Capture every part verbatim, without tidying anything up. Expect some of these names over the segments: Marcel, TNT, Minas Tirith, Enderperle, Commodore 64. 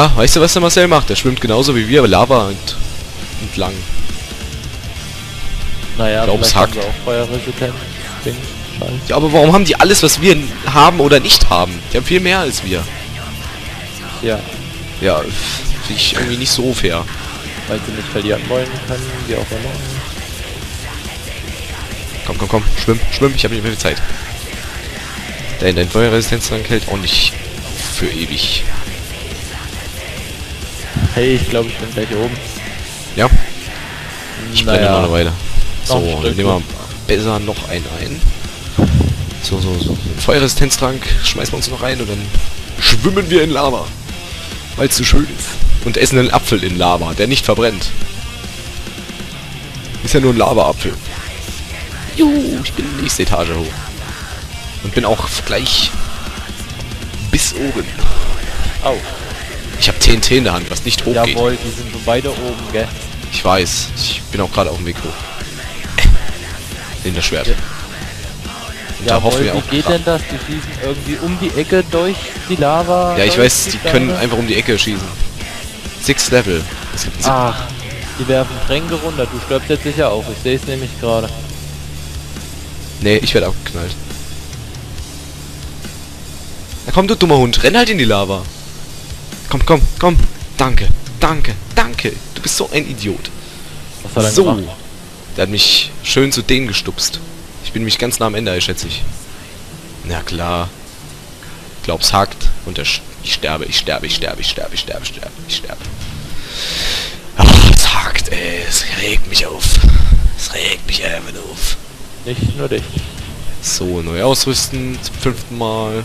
Ah, weißt du, was der Marcel macht? Der schwimmt genauso wie wir, aber Lava ent entlang. Naja, vielleicht haben sie auch Feuerresistent. Ja, aber warum haben die alles, was wir haben oder nicht haben? Die haben viel mehr als wir. Ja. Ja, finde ich irgendwie nicht so fair. Weil sie nicht verlieren wollen können, wie auch immer. Komm, komm, komm, schwimm, schwimm, ich habe nicht mehr viel Zeit. Dein, dein Feuerresistenztank hält auch nicht für ewig. Hey, ich glaube, ich bin gleich oben. Ja. Ich naja. brenne noch eine Weile. So, ein dann nehmen wir besser noch einen ein. So, so, so. Einen Feuerresistenztrank schmeißen wir uns noch rein und dann schwimmen wir in Lava. Weil es so schön ist. Und essen einen Apfel in Lava, der nicht verbrennt. Ist ja nur ein Lava-Apfel. Juhu, ich bin die nächste Etage hoch. Und bin auch gleich bis oben. Au. Ich habe T N T in der Hand, was nicht hoch geht. Jawohl, die sind beide oben, gell? Ich weiß. Ich bin auch gerade auf dem Weg hoch. In das Schwert. Ja. Und da hoffen wir auch. Wie geht denn das? Die schießen irgendwie um die Ecke durch die Lava. Ja, ich weiß, die können einfach um die Ecke schießen. Six Level. Es gibt Ach, die werfen Tränke runter. Du stirbst jetzt sicher auch. Ich sehe es nämlich gerade. Nee, ich werde abgeknallt. Na komm, du dummer Hund. Renn halt in die Lava. Komm, komm, komm. Danke, danke, danke. Du bist so ein Idiot. Was hat er so gemacht? Der hat mich schön zu denen gestupst. Ich bin mich ganz nah am Ende, schätze ich. Na klar. Glaub's hackt. Und der Sch ich sterbe, ich sterbe, ich sterbe, ich sterbe, ich sterbe, ich sterbe, ich sterbe. Ach, es hackt, ey. Es regt mich auf. Es regt mich einfach auf. Nicht nur dich. So, neu ausrüsten. Zum fünften Mal.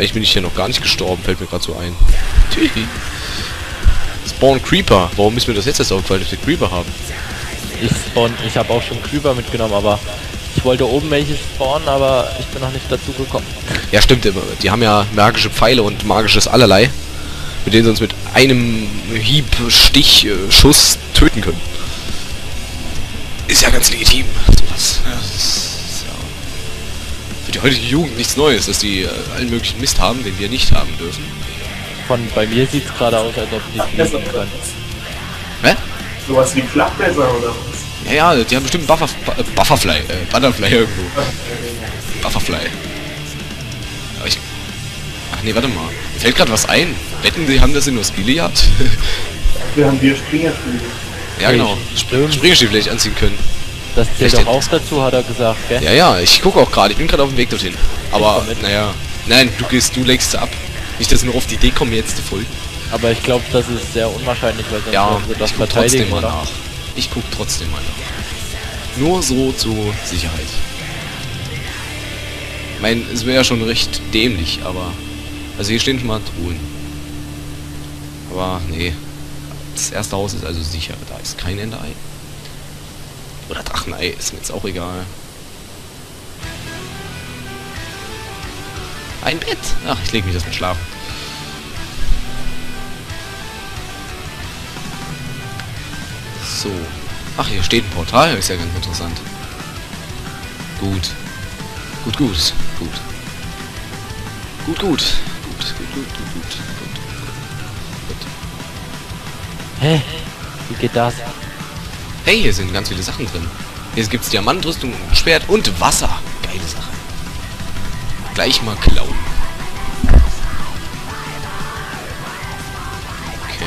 Echt bin ich hier noch gar nicht gestorben, fällt mir gerade so ein. Spawn Creeper. Warum ist mir das jetzt erst aufgefallen, dass wir Creeper haben? Ich spawn, ich habe auch schon Creeper mitgenommen, aber ich wollte oben welche spawnen, aber ich bin noch nicht dazu gekommen. Ja, stimmt immer. Die haben ja magische Pfeile und magisches Allerlei, mit denen sie uns mit einem Hieb, Stich, Schuss töten können. Ist ja ganz legitim. Sowas. Ja. Für die heutige Jugend nichts Neues, dass die äh, allen möglichen Mist haben, den wir nicht haben dürfen. Von bei mir sieht es gerade aus, als ob die fliegen können. Hä? Sowas wie Flachbläser oder was? Ja, ja, die haben bestimmt Buffer, äh, Bufferfly, äh, Butterfly irgendwo. Bufferfly. Aber ich... Ach nee, warte mal. Mir fällt gerade was ein. Wetten, die haben das in nur Spiele gehabt? Wir haben hier Springerstiefel. Ja, genau. Spr Springerstiefel hätte ich anziehen können. Das zählt doch auch dazu, hat er gesagt, gell? Ja, ja, ich gucke auch gerade, ich bin gerade auf dem Weg dorthin. Aber, naja, nein, du gehst, du legst ab. Nicht, dass nur auf die Idee kommen, jetzt zu voll. Aber ich glaube, das ist sehr unwahrscheinlich, weil sonst ja, wir das verteidigen. Ich gucke trotzdem mal nach. Ich gucke trotzdem mal nach. Nur so zur Sicherheit. Ich meine, es wäre ja schon recht dämlich, aber... Also hier stehen schon mal Truhen. Aber, nee. Das erste Haus ist also sicher, da ist kein Enderei. Oder Drachenei, ist mir jetzt auch egal. Ein Bett! Ach, ich lege mich erstmal schlafen. So. Ach, hier steht ein Portal, ist ja ganz interessant. Gut. Gut, gut, gut. Gut, gut. Gut, gut, gut, gut, gut, gut. Hä? Wie geht das? Hey, hier sind ganz viele Sachen drin. Hier gibt es Diamantrüstung, Schwert und Wasser. Geile Sache. Gleich mal klauen. Okay.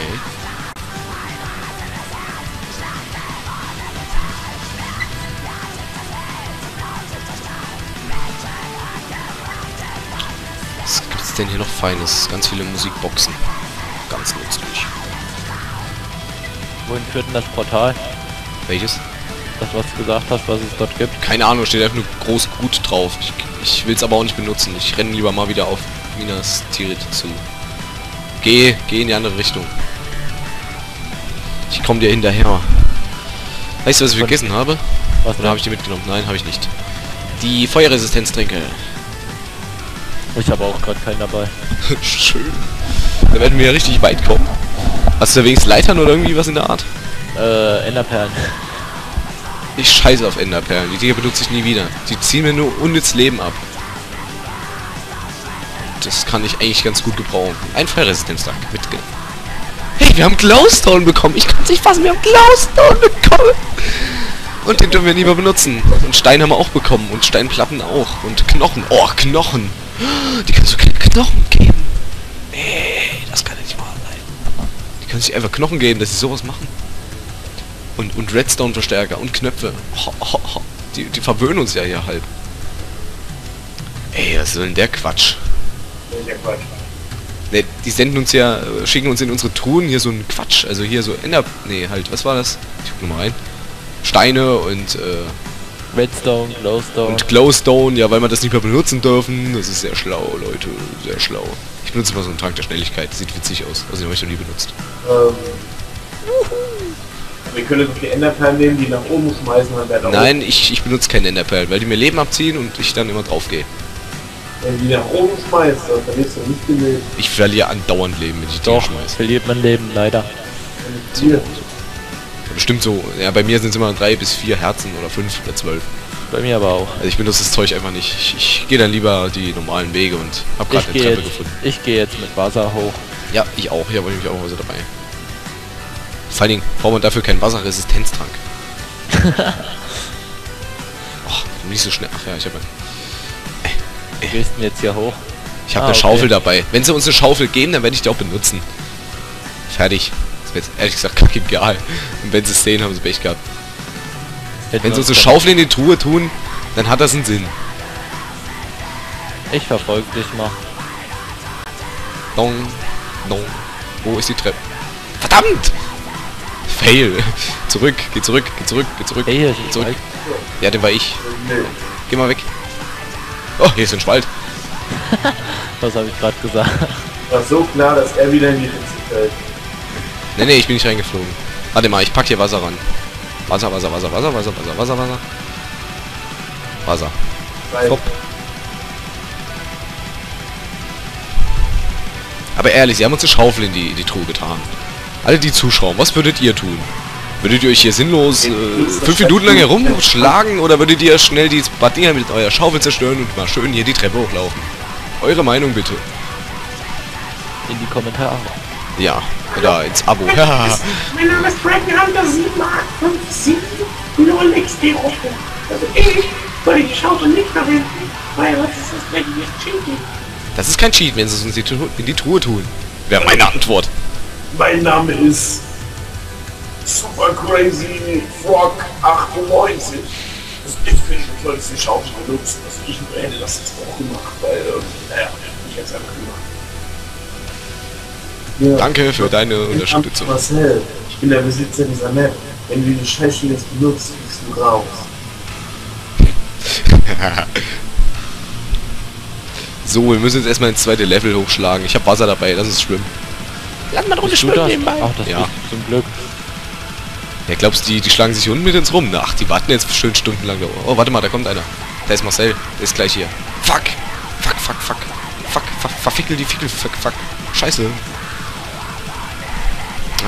Was gibt es denn hier noch Feines? Ganz viele Musikboxen. Ganz nützlich. Wohin führt denn das Portal? Welches? Das, was du gesagt hast, was es dort gibt? Keine Ahnung, steht einfach nur groß gut drauf. Ich, ich will es aber auch nicht benutzen. Ich renne lieber mal wieder auf Minas Tirith zu. Geh, geh in die andere Richtung. Ich komme dir hinterher. Weißt du, was ich vergessen habe? Was? Oder habe ich die mitgenommen? Nein, habe ich nicht. Die Feuerresistenztränke. Ich habe auch gerade keinen dabei. Schön. Da werden wir richtig weit kommen. Hast du wenigstens Leitern oder irgendwie was in der Art? Äh, Enderperlen. Ich scheiße auf Enderperlen. Die Dinger benutze ich nie wieder. Die ziehen mir nur unnütz Leben ab. das kann ich eigentlich ganz gut gebrauchen. Ein Feuerresistenztag mitgenommen. Hey, wir haben Glowstone bekommen. Ich kann es nicht fassen, wir haben Glowstone bekommen. Und den dürfen wir nie mehr benutzen. Und Stein haben wir auch bekommen. Und Steinplatten auch. Und Knochen. Oh, Knochen. Die können so keine Knochen geben. Nee, das kann ja nicht wahr sein. Die können sich einfach Knochen geben, dass sie sowas machen. Und, und Redstone-Verstärker und Knöpfe. Oh, oh, oh. Die, die verwöhnen uns ja hier halb. Ey, was soll denn der Quatsch? Der Quatsch. Ne, die senden uns ja, schicken uns in unsere Truhen hier so einen Quatsch. Also hier so Ender... Ne, halt, was war das? Ich guck nochmal rein. Steine und, äh... Redstone, Glowstone. Und Glowstone, ja, weil wir das nicht mehr benutzen dürfen. Das ist sehr schlau, Leute. Sehr schlau. Ich benutze mal so einen Trank der Schnelligkeit. Das sieht witzig aus. Also den habe ich noch nie benutzt. Ähm... Wir können so viele Enderperlen nehmen, die nach oben schmeißen und dann Nein, oben. ich, ich benutze keine Enderperlen, weil die mir Leben abziehen und ich dann immer drauf gehe. Wenn du die nach oben schmeißt, dann verlierst du nicht viel Leben. Ich verliere andauernd Leben, wenn ich die Doch, schmeiße. verliert man Leben, leider. So. Ja, bestimmt so. Ja, bei mir sind es immer drei bis vier Herzen oder fünf oder zwölf. Bei mir aber auch. Also ich benutze das Zeug einfach nicht. Ich, ich gehe dann lieber die normalen Wege und habe gerade eine Treppe jetzt, gefunden. Ich gehe jetzt mit Wasser hoch. Ja, ich auch. Hier wollte ich mich auch Wasser dabei. Vor allen Dingen braucht man dafür keinen Wasserresistenztrank. Och, nicht so schnell. Ach ja, ich habe... Wie gehst du jetzt hier hoch? Ich habe ah, eine okay. Schaufel dabei. Wenn sie uns eine Schaufel geben, dann werde ich die auch benutzen. Fertig. Das wäre jetzt ehrlich gesagt kacke egal. Und wenn sie es sehen, haben sie Pech gehabt. Hätten wenn sie uns eine Schaufel in die Truhe tun, dann hat das einen Sinn. Ich verfolge dich mal. Dong, dong. Wo ist die Treppe? Verdammt! Fail. Zurück, geh zurück, geh zurück, geh zurück. Hey, hier geh zurück. Ja, den war ich. Nee. Geh mal weg. Oh, hier ist ein Spalt. Was habe ich gerade gesagt? War so klar, dass er wieder in die Ritze fällt. Ne, ne, ich bin nicht reingeflogen. Warte mal, ich pack hier Wasser ran. Wasser, Wasser, Wasser, Wasser, Wasser, Wasser, Wasser, Wasser. Wasser. Stop. Aber ehrlich, sie haben uns eine Schaufel in die, in die Truhe getan. Alle die zuschauen, was würdet ihr tun? Würdet ihr euch hier sinnlos äh, fünf Minuten lang herumschlagen oder würdet ihr schnell die Dinger mit eurer Schaufel zerstören und mal schön hier die Treppe hochlaufen? Eure Meinung bitte. In die Kommentare. Ja, oder ins Abo. Ja. Mein Name ist Franken Hunter sieben acht fünf sieben null x d. Also ich würde die Schaufel nicht verwenden, weil was ist das denn nicht cheating? Das ist kein Cheat, wenn sie es uns in die Truhe tun. Wäre meine Antwort. Mein Name ist Super Crazy Frog achtundneunzig. Also ich finde, ich soll jetzt die Schaufel benutzen. Also ich hätte das jetzt auch gemacht, weil, äh, naja, ich hätte es einfach gemacht. Ja. Danke für deine ich Unterstützung. Bin Marcel. Ich bin der Besitzer dieser Map. Wenn du die Scheiße jetzt benutzt, kriegst du raus. So, wir müssen jetzt erstmal ins zweite Level hochschlagen. Ich habe Wasser dabei, das ist schlimm. Lass mal runter schwimmen nebenbei. Ach, das ja. Zum Glück. Ja, glaubst du, die, die schlagen sich unten mit uns rum? Ach, die warten jetzt schön stundenlang. Oh, warte mal, da kommt einer. Da ist Marcel. Der ist gleich hier. Fuck. Fuck, fuck, fuck. Fuck, fuck, verfickel die Fickel. Fuck, fuck. Scheiße.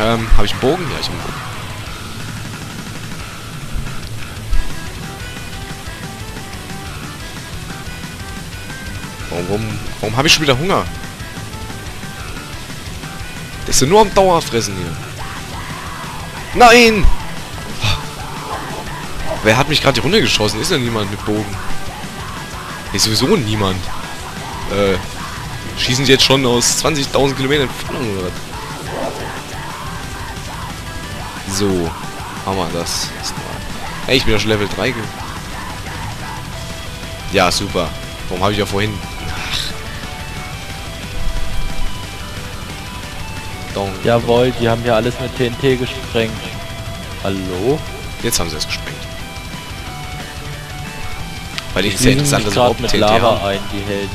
Ähm, hab ich einen Bogen? Ja, ich hab einen Bogen. Warum, warum, warum hab ich schon wieder Hunger? Das sind nur am Dauerfressen hier. Nein! Wer hat mich gerade die Runde geschossen? Ist ja niemand mit Bogen. Ist sowieso niemand. Äh, schießen sie jetzt schon aus zwanzigtausend Kilometern Entfernung oder was? So. Hammer, das ist normal. Hey, ich bin ja schon Level drei. Ja, super. Warum habe ich ja vorhin... Jawohl, die haben ja alles mit T N T gesprengt. Hallo? Jetzt haben sie es gesprengt. Weil ich sehr interessant, dass überhaupt mit T N T Lava haben. Ein, die Helden.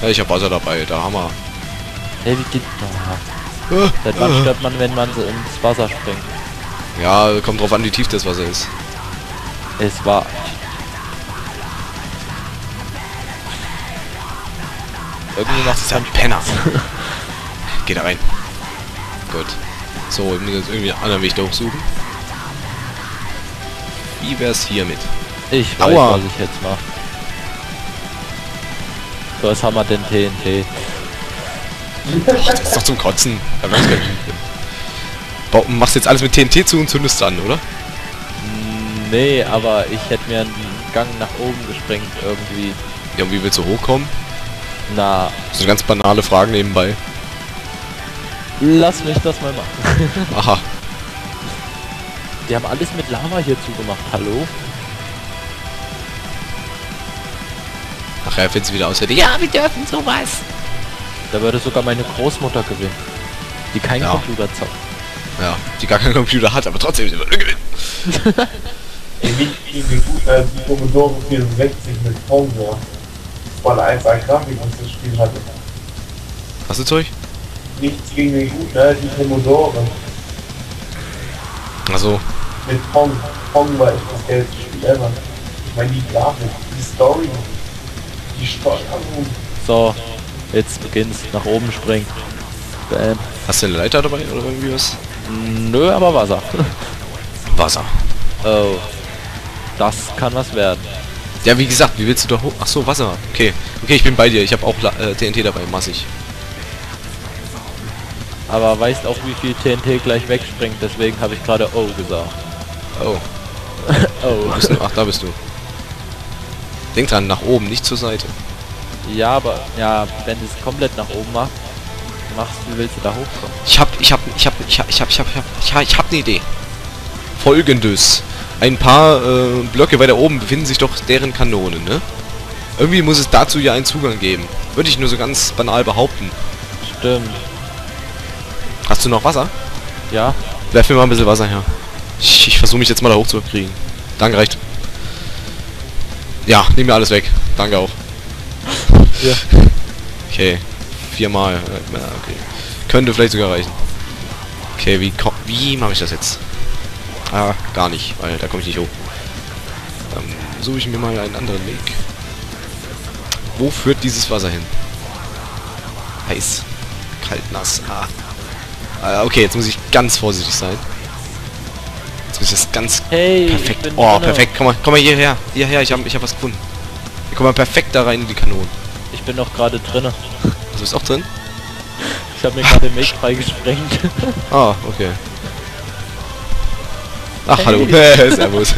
Ja, ich hab Wasser dabei, da Hammer. Hey, wie geht's da? Ah, Seit wann ah, stirbt man, wenn man so ins Wasser springt? Ja, kommt drauf an, wie tief das Wasser ist. Es war... Irgendwie macht es ja ein Penner. Geh da rein. Gut. So, wir müssen jetzt irgendwie einen anderen Weg da hochsuchen. Wie wär's hiermit? Ich Aua. weiß, was ich jetzt mache. So, jetzt haben wir den T N T. Ach, das ist doch zum Kotzen. Machst du jetzt alles mit T N T zu und zündest an, oder? Nee, aber ich hätte mir einen Gang nach oben gesprengt irgendwie. Ja, und wie willst du hochkommen? Na. So ganz banale Fragen nebenbei. Lass mich das mal machen. Aha. Die haben alles mit Lava hier zugemacht, hallo? Ach, er findet es wieder aus. Ja, wir dürfen sowas. Da würde sogar meine Großmutter gewinnen. Die keinen ja. Computer zockt. Ja, die gar keinen Computer hat, aber trotzdem immer gewinnen. Ich bin gut als Commodore vierundsechzig mit Homeboard. Weil er eins an Grafik und das Spiel hatte. Was ist Zeug? Nichts gegen den guten alten Commodore. Achso. Mit Pong. Pong war echt das geilste Spiel ever. Ich meine, die Grafik, die Story, die Steuerung. So, jetzt beginnt's. Nach oben springen. Bam. Hast du eine Leiter dabei oder irgendwie was? Nö, aber Wasser. Wasser. Oh. Das kann was werden. Ja, wie gesagt, wie willst du da hoch? Achso, Wasser. Okay. Okay, ich bin bei dir. Ich habe auch äh, T N T dabei, massig. Aber weißt auch, wie viel T N T gleich wegspringt, deswegen habe ich gerade oh gesagt. Oh. Oh. Ach, da bist du. Denk dran, nach oben, nicht zur Seite. Ja, aber ja, wenn du es komplett nach oben machst, machst du, willst du da hochkommen? Ich hab, ich hab, ich hab, ich hab, ich hab, ich hab, ich hab, ich hab eine Idee. Folgendes. Ein paar äh, Blöcke weiter oben befinden sich doch deren Kanonen, ne? Irgendwie muss es dazu ja einen Zugang geben. Würde ich nur so ganz banal behaupten. Stimmt. Hast du noch Wasser? Ja. Werf mir mal ein bisschen Wasser her. Ich, ich versuche mich jetzt mal da hoch zu kriegen. Danke, reicht. Ja, nehm mir alles weg. Danke auch. Ja. Okay. Viermal. Okay. Könnte vielleicht sogar reichen. Okay, wie wie mache ich das jetzt? Ah, gar nicht, weil da komme ich nicht hoch. Dann suche ich mir mal einen anderen Weg. Wo führt dieses Wasser hin? Heiß. Kalt, nass. Ah. Okay, jetzt muss ich ganz vorsichtig sein. Jetzt muss ich das ganz... Hey, perfekt. Oh, perfekt. Komm mal, komm mal hierher. Hierher, ich habe ich hab was gefunden. Komm mal perfekt da rein in die Kanonen. Ich bin noch gerade drin. Du bist auch drin? Ich habe mir gerade den Weg freigesprengt. Ah, okay. Ach, hey. Hallo. Hey, servus.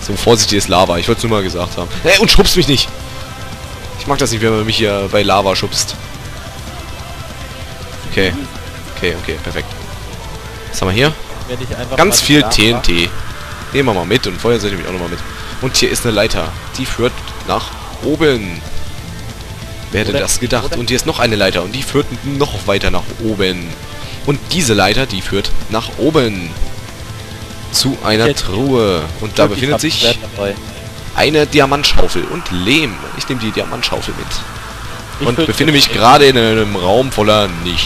So, vorsichtig ist Lava. Ich wollte es nur mal gesagt haben. Hey, und schubst mich nicht. Ich mag das nicht, wenn man mich hier bei Lava schubst. Okay, okay, okay, perfekt. Was haben wir hier? Ganz viel T N T. Nehmen wir mal mit und Feuer nehme ich auch nochmal mit. Und hier ist eine Leiter. Die führt nach oben. Wer hätte das gedacht? Und hier ist noch eine Leiter und die führt noch weiter nach oben. Und diese Leiter, die führt nach oben. Zu einer Truhe. Und da befindet sich eine Diamantschaufel und Lehm. Ich nehme die Diamantschaufel mit. Und befinde mich gerade in einem Raum voller Nichts.